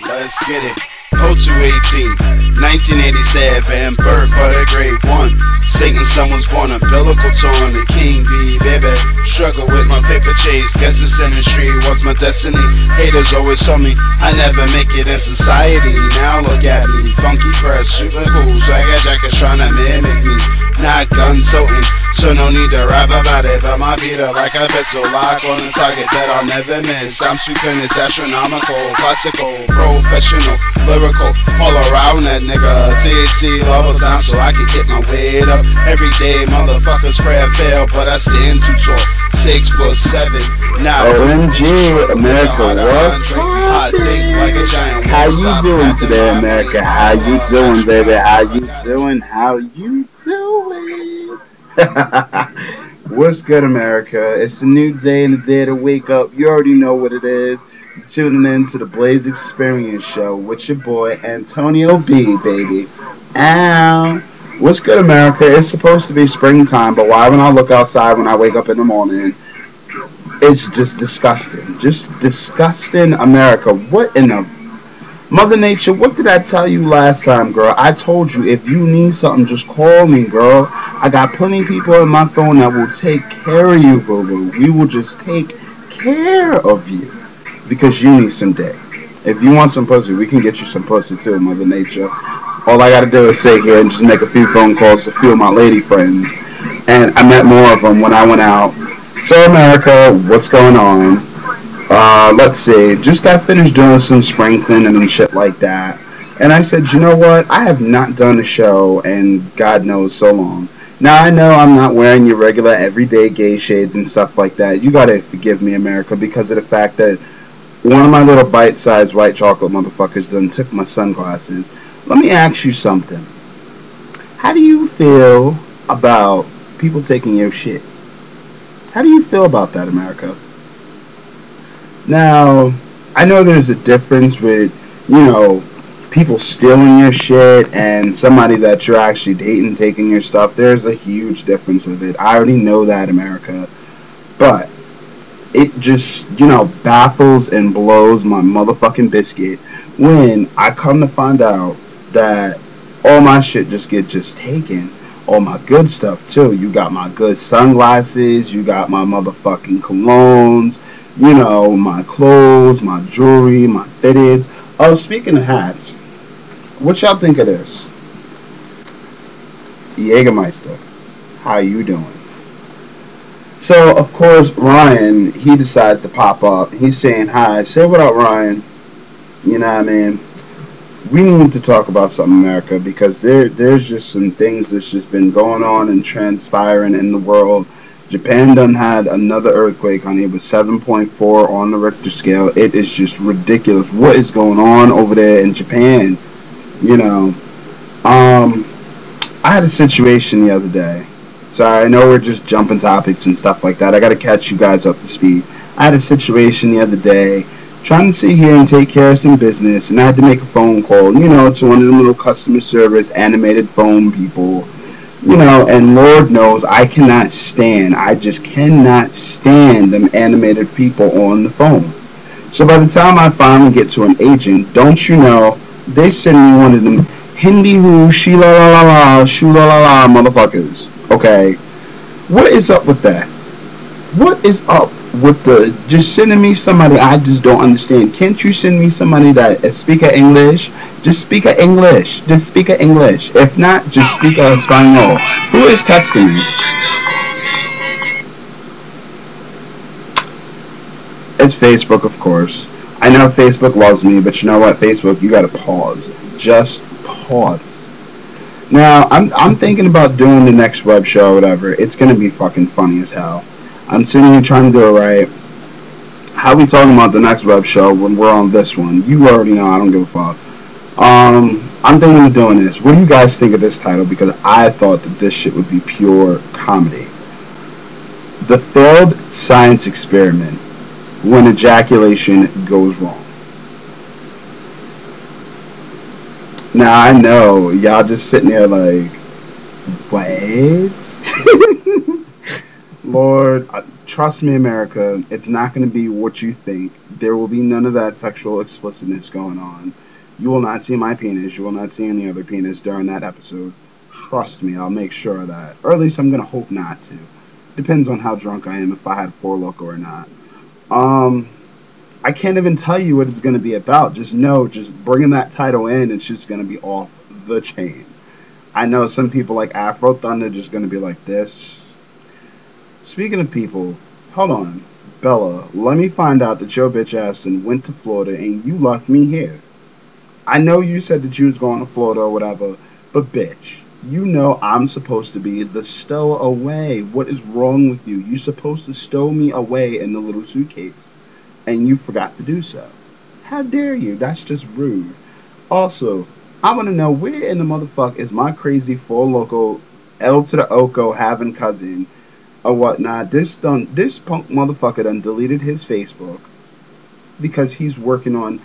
Let's get it. Culture 18, 1987, birth of the great one. Satan, someone's born, umbilical torn, the king bee, baby. Struggle with my paper chase, guess this industry was my destiny. Haters always told me I never make it in society. Now look at me, funky fresh, super cool, swagger jacket trying to mimic me. Not gun toting, so no need to rap about it. But my beat up like a pistol, lock on a target that I'll never miss. I'm too finished, astronomical, classical, professional, lyrical, all around that nigga. THC levels down so I can get my weight up. Every day motherfuckers pray I fail, but I stand too tall. 6'7". Now OMG, America, what's happening? How you doing today, America? How you doing, baby? How you doing? How you doing? What's good, America? It's a new day and a day to wake up. You already know what it is. You're tuning in to the Blaze Experience Show with your boy Antonio B, baby. Ow. What's good, America? It's supposed to be springtime, but why when I look outside when I wake up in the morning, it's just disgusting. Just disgusting, America. What in the... Mother Nature, what did I tell you last time, girl? I told you, if you need something, just call me, girl. I got plenty of people on my phone that will take care of you, boo-boo. We will just take care of you because you need some dick. If you want some pussy, we can get you some pussy too, Mother Nature. All I gotta do is sit here and just make a few phone calls to a few of my lady friends. And I met more of them when I went out. So America, what's going on? Let's see. Just got finished doing some spring cleaning and shit like that. And I said, you know what? I have not done a show in God knows so long. Now I know I'm not wearing your regular everyday gay shades and stuff like that. You gotta forgive me, America, because of the fact that one of my little bite-sized white chocolate motherfuckers done took my sunglasses. Let me ask you something. How do you feel about people taking your shit? How do you feel about that, America? Now, I know there's a difference with, you know, people stealing your shit and somebody that you're actually dating taking your stuff. There's a huge difference with it. I already know that, America. But it just, you know, baffles and blows my motherfucking biscuit when I come to find out that all my shit just get taken, all my good stuff too. You got my good sunglasses, you got my motherfucking colognes, you know, my clothes, my jewelry, my fitteds. Oh, speaking of hats, what y'all think of this? Jägermeister, how you doing? So of course Ryan, he decides to pop up. He's saying hi. Say what up, Ryan. You know what I mean? We need to talk about something, America, because there's just some things that's just been going on and transpiring in the world. Japan done had another earthquake, honey. It was 7.4 on the Richter scale. It is just ridiculous. What is going on over there in Japan? You know, I had a situation the other day. Sorry, I know we're just jumping topics and stuff like that. I got to catch you guys up to speed. I had a situation the other day. Trying to sit here and take care of some business, and I had to make a phone call, you know, to one of them little customer service animated phone people, you know, and Lord knows I cannot stand, I just cannot stand them animated people on the phone. So by the time I finally get to an agent, don't you know, they send me one of them Hindi who, she la la la la, shoo la la la motherfuckers, okay? What is up with that? What is up with the just sending me somebody I just don't understand? Can't you send me somebody that speak English? Just speak English. Just speak English. If not, just speak Espanol. Who is texting me? It's Facebook, of course. I know Facebook loves me, but you know what, Facebook, you gotta pause. Just pause. Now, I'm thinking about doing the next web show or whatever. It's gonna be fucking funny as hell. I'm sitting here trying to do it right. How we talking about the next web show when we're on this one? You already know I don't give a fuck. I'm thinking of doing this. What do you guys think of this title? Because I thought that this shit would be pure comedy. The failed science experiment when ejaculation goes wrong. Now I know y'all just sitting there like, what? Lord, Trust me, America, it's not going to be what you think. There will be none of that sexual explicitness going on. You will not see my penis. You will not see any other penis during that episode. Trust me, I'll make sure of that. Or at least I'm going to hope not to. Depends on how drunk I am, if I had Four Loko or not. I can't even tell you what it's going to be about. Just know, just bringing that title in, it's just going to be off the chain. I know some people like Afro Thunder just going to be like this. Speaking of people, hold on. Bella, let me find out that your bitch Aston went to Florida and you left me here. I know you said that you was going to Florida or whatever, but bitch, you know I'm supposed to be the stow away. What is wrong with you? You're supposed to stow me away in the little suitcase, and you forgot to do so. How dare you? That's just rude. Also, I want to know where in the motherfucker is my crazy Four Loko L to the Oko having cousin or whatnot. This punk motherfucker done deleted his Facebook because he's working on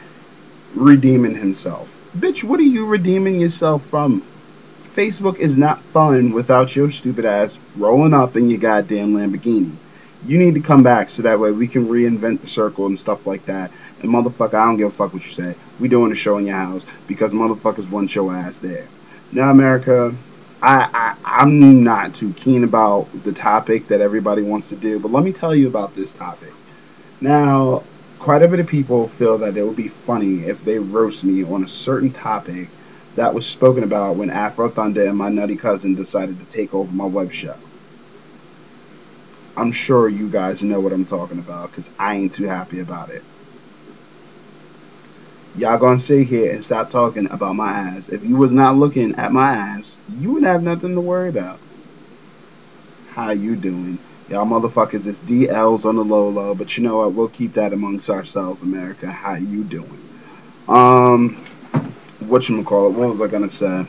redeeming himself. Bitch, what are you redeeming yourself from? Facebook is not fun without your stupid ass rolling up in your goddamn Lamborghini. You need to come back so that way we can reinvent the circle and stuff like that. And motherfucker, I don't give a fuck what you say. We doing a show in your house because motherfuckers want your ass there. Now, America, I'm not too keen about the topic that everybody wants to do, but let me tell you about this topic. Now, quite a bit of people feel that it would be funny if they roast me on a certain topic that was spoken about when Afro Thunder and my nutty cousin decided to take over my web show. I'm sure you guys know what I'm talking about because I ain't too happy about it. Y'all gonna sit here and stop talking about my ass. If you was not looking at my ass, you would have nothing to worry about. How you doing? Y'all motherfuckers, it's DLs on the low low, but you know what? We'll keep that amongst ourselves, America. How you doing? Whatchamacallit, what was I gonna say?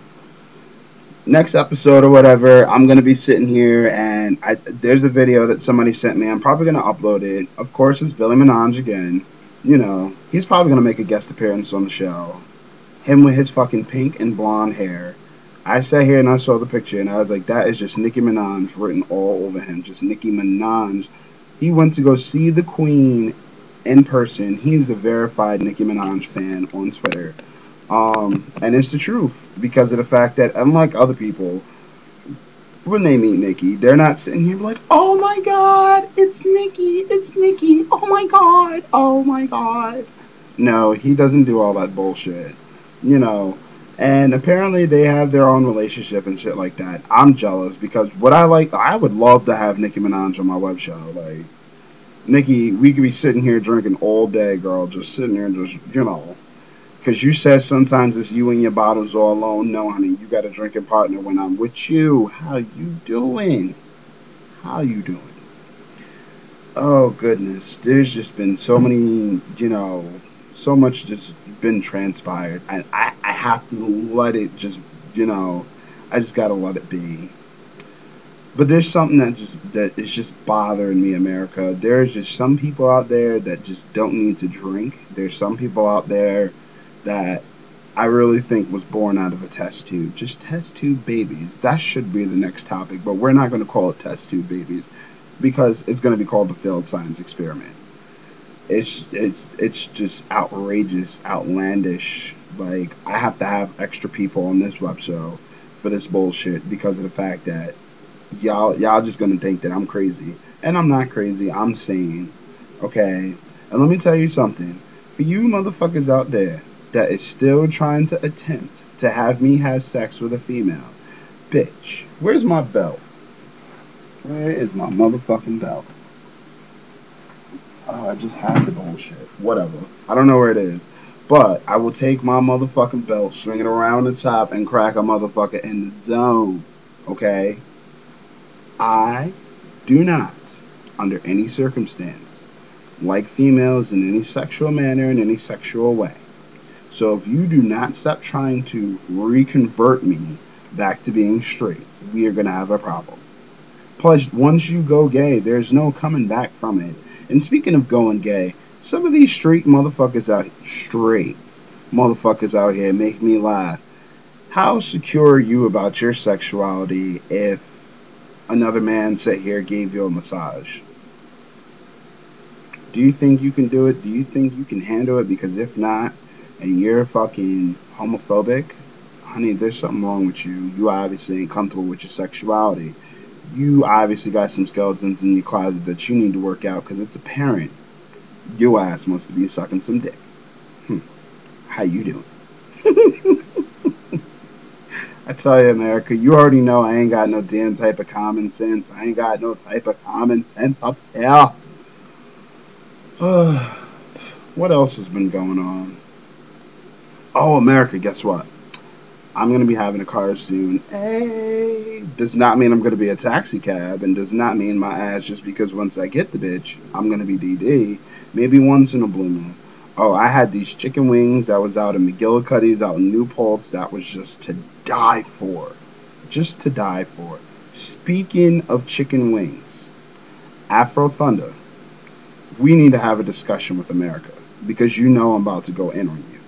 Next episode or whatever, I'm gonna be sitting here and there's a video that somebody sent me. I'm probably gonna upload it. Of course, it's Billy Minaj again. You know, he's probably gonna make a guest appearance on the show. Him with his fucking pink and blonde hair. I sat here and I saw the picture and I was like, that is just Nicki Minaj written all over him. Just Nicki Minaj. He went to go see the Queen in person. He's a verified Nicki Minaj fan on Twitter. And it's the truth because of the fact that, unlike other people, when they meet Nicki, they're not sitting here like, oh my god, it's Nicki, oh my god. No, he doesn't do all that bullshit, you know. And apparently they have their own relationship and shit like that. I'm jealous because what I like, I would love to have Nicki Minaj on my web show. Like, Nicki, we could be sitting here drinking all day, girl, just sitting there and just, you know. Because you said sometimes it's you and your bottles all alone. No, honey, you got a drinking partner when I'm with you. How you doing? How you doing? Oh, goodness. There's just been so many, you know, so much just been transpired. I have to let it just, you know, I just got to let it be. But there's something that is just bothering me, America. There's just some people out there that just don't need to drink. There's some people out there that I really think was born out of a test tube. Just test tube babies. That should be the next topic, but we're not going to call it test tube babies because it's going to be called the failed science experiment. It's just outrageous, outlandish. Like, I have to have extra people on this web show for this bullshit because of the fact that y'all just going to think that I'm crazy. And I'm not crazy. I'm sane. Okay? And let me tell you something. For you motherfuckers out there that is still trying to attempt to have me have sex with a female. Bitch, where's my belt? Where is my motherfucking belt? Oh, I just had the bullshit. Whatever. I don't know where it is. But I will take my motherfucking belt, swing it around the top, and crack a motherfucker in the dome. Okay? I do not, under any circumstance, like females in any sexual manner, in any sexual way. So if you do not stop trying to reconvert me back to being straight, we are going to have a problem. Plus, once you go gay, there's no coming back from it. And speaking of going gay, some of these straight motherfuckers out here make me laugh. How secure are you about your sexuality if another man sat here gave you a massage? Do you think you can do it? Do you think you can handle it? Because if not, and you're fucking homophobic, honey, there's something wrong with you. You obviously ain't comfortable with your sexuality. You obviously got some skeletons in your closet that you need to work out, because it's apparent your ass must be sucking some dick. How you doing? I tell you, America, you already know I ain't got no damn type of common sense. I ain't got no type of common sense up there. What else has been going on? Oh, America, guess what? I'm going to be having a car soon. Hey, does not mean I'm going to be a taxi cab, and does not mean my ass, just because once I get the bitch, I'm going to be DD. Maybe once in a blue moon. Oh, I had these chicken wings that was out in McGillicuddy's, out in New Paltz. That was just to die for. Just to die for. Speaking of chicken wings, Afro Thunder, we need to have a discussion with America, because you know I'm about to go in on you.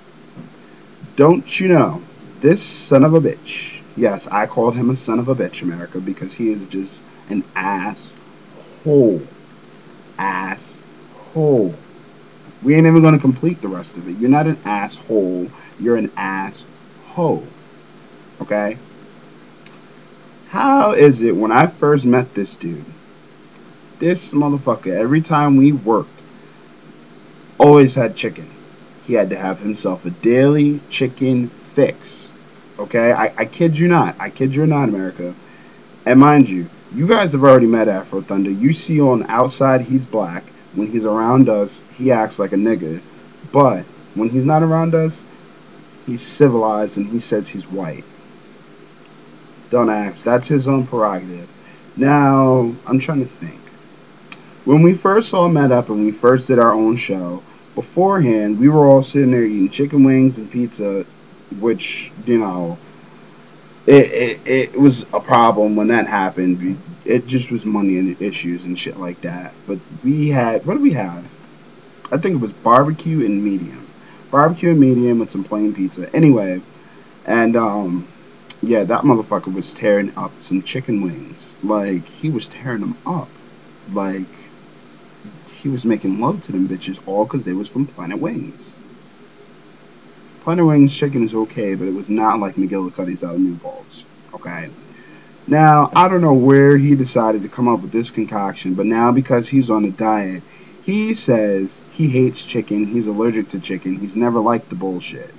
Don't you know? This son of a bitch. Yes, I called him a son of a bitch, America, because he is just an asshole. Asshole. We ain't even going to complete the rest of it. You're not an asshole. You're an asshole. Okay? How is it when I first met this dude, this motherfucker, every time we worked, always had chicken. He had to have himself a daily chicken fix. Okay, I kid you not. I kid you not, America. And mind you, you guys have already met Afro Thunder. You see on the outside he's black. When he's around us, he acts like a nigga. But when he's not around us, he's civilized and he says he's white. Don't ask. That's his own prerogative. Now, I'm trying to think. When we first all met up and we first did our own show, beforehand, we were all sitting there eating chicken wings and pizza, which, you know, it was a problem when that happened. It just was money and issues and shit like that. But we had, what did we have? I think it was barbecue and medium. Barbecue and medium with some plain pizza. Anyway, and, yeah, that motherfucker was tearing up some chicken wings. Like, he was tearing them up. Like, he was making love to them bitches, all because they was from Planet Wings. Planet Wings chicken is okay, but it was not like McGillicuddy's out of New Paltz. Okay? Now, I don't know where he decided to come up with this concoction, but now because he's on a diet, he says he hates chicken, he's allergic to chicken, he's never liked the bullshit.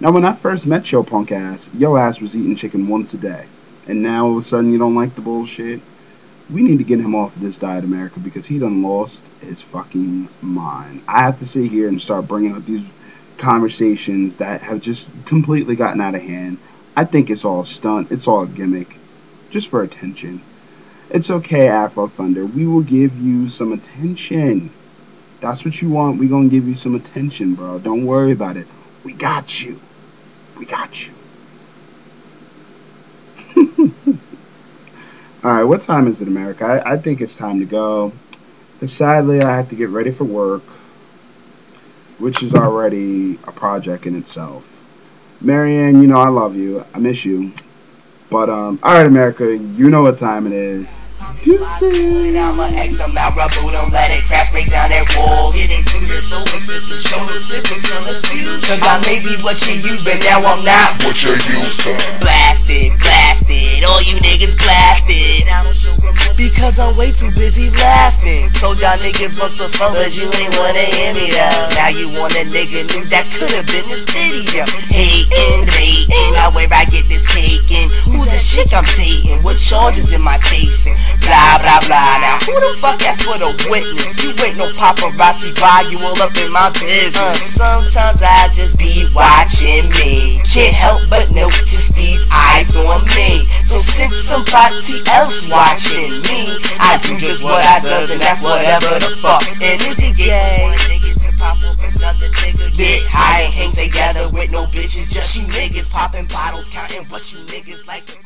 Now, when I first met your punk ass, your ass was eating chicken once a day, and now all of a sudden you don't like the bullshit? We need to get him off of this diet, America, because he done lost his fucking mind. I have to sit here and start bringing up these conversations that have just completely gotten out of hand. I think it's all a stunt. It's all a gimmick. Just for attention. It's okay, Afro Thunder. We will give you some attention. That's what you want. We're going to give you some attention, bro. Don't worry about it. We got you. We got you. Alright, what time is it, America? I think it's time to go. But sadly, I have to get ready for work, which is already a project in itself. Marianne, you know I love you. I miss you. But, alright, America, you know what time it is. I'm a ex, I'm out, rubble, don't let it crash, break down that walls. Get into your soul, sister, shoulder slippers on the field. Cause I may be what you use, but now I'm not what you used to. Blasted, blasted, all you niggas blasted. Because I'm way too busy laughing. Told y'all niggas must prefer, but you ain't wanna hear me though. Now you want a nigga news that could've been this video. Hatin', ratin', now where I get this cake in. Who's that chick I'm dating? What charges in my face? Blah blah blah. Now who the fuck asked for the witness? You ain't no paparazzi by you all up in my business. Sometimes I just be watching me. Can't help but notice these eyes on me. So since somebody else watching me, I do just what I does, and that's whatever the fuck. And is it gay? One nigga to pop up another nigga. Get high and hang together with no bitches. Just you niggas popping bottles, counting what you niggas like to.